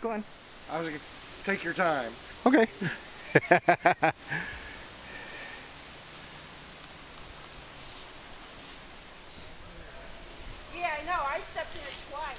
Go on. I was like, take your time. Okay. Yeah, I know. I stepped in it twice.